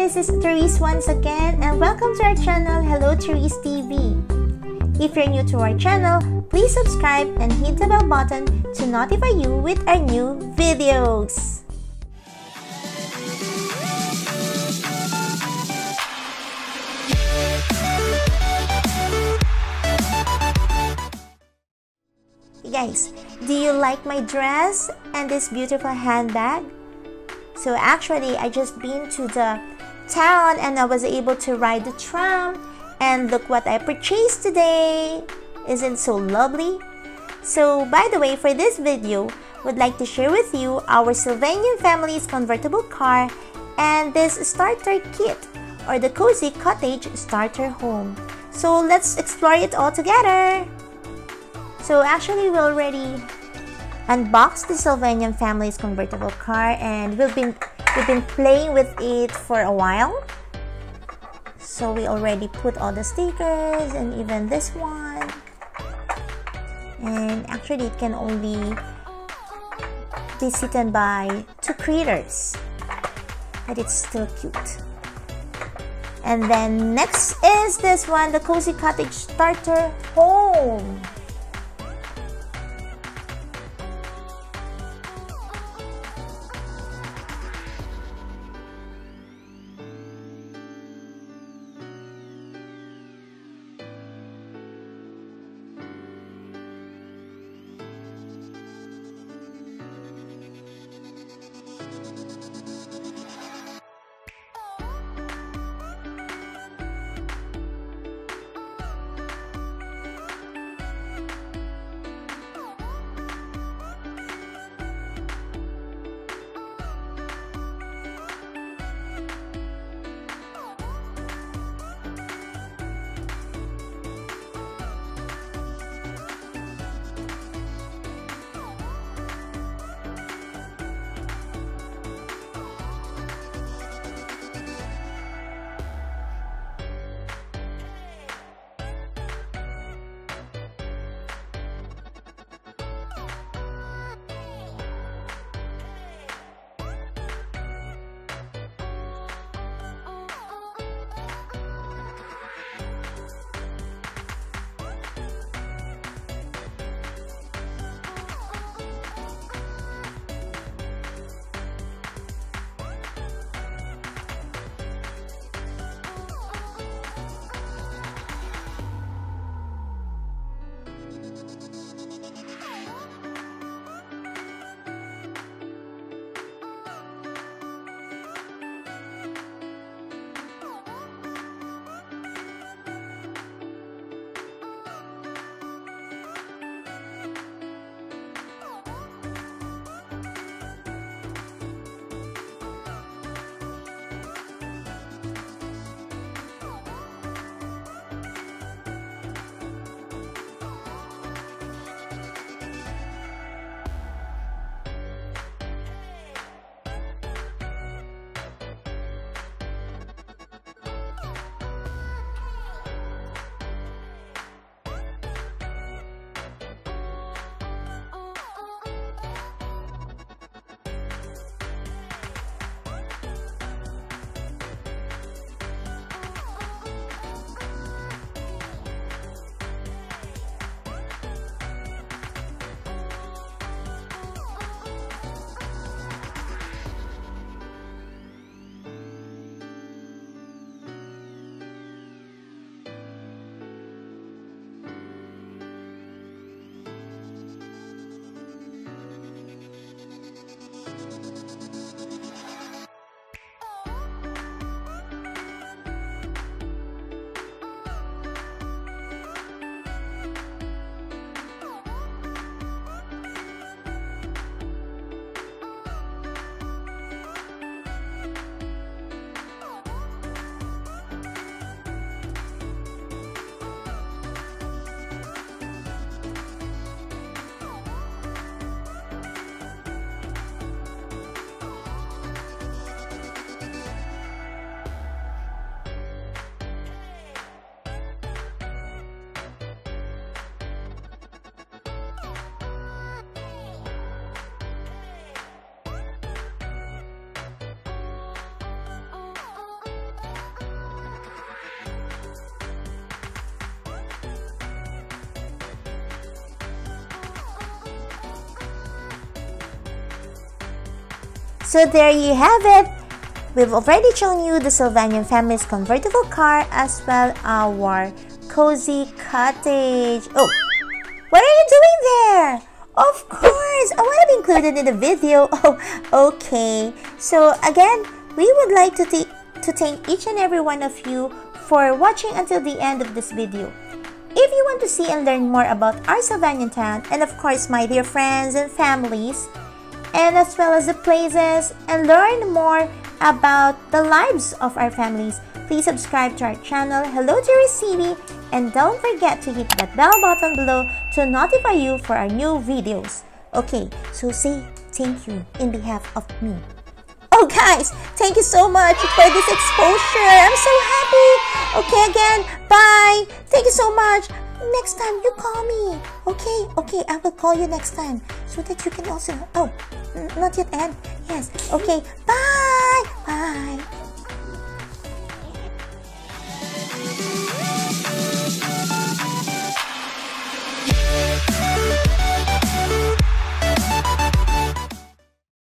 this is Therese once again, and welcome to our channel, Hello Therese TV. If you're new to our channel, please subscribe and hit the bell button to notify you with our new videos. Hey guys, do you like my dress and this beautiful handbag? So actually, I just been to the town and I was able to ride the tram, and look what I purchased today. Isn't so lovely? So by the way, for this video, would like to share with you our Sylvanian Families convertible car and this starter kit or the cozy cottage starter home. So let's explore it all together. So actually, we already unboxed the Sylvanian Families convertible car, and we've been playing with it for a while. So we already put all the stickers and even this one. And actually, it can only be seated by two creators, but it's still cute. And then next is this one, the cozy cottage starter home. So there you have it. We've already shown you the Sylvanian Families convertible car as well our cozy cottage. Oh, what are you doing there? Of course, I want to be included in the video. Oh, okay. So again, we would like to thank each and every one of you for watching until the end of this video. If you want to see and learn more about our Sylvanian town and of course my dear friends and families, and as well as the places, and learn more about the lives of our families, please subscribe to our channel Hello Therese TV, and don't forget to hit that bell button below to notify you for our new videos. Okay, so say thank you in behalf of me. Oh guys, thank you so much for this exposure. I'm so happy. Okay, again, bye. Thank you so much. Next time you call me. Okay, I will call you next time so that you can also... Oh, not yet end. Yes, okay, bye.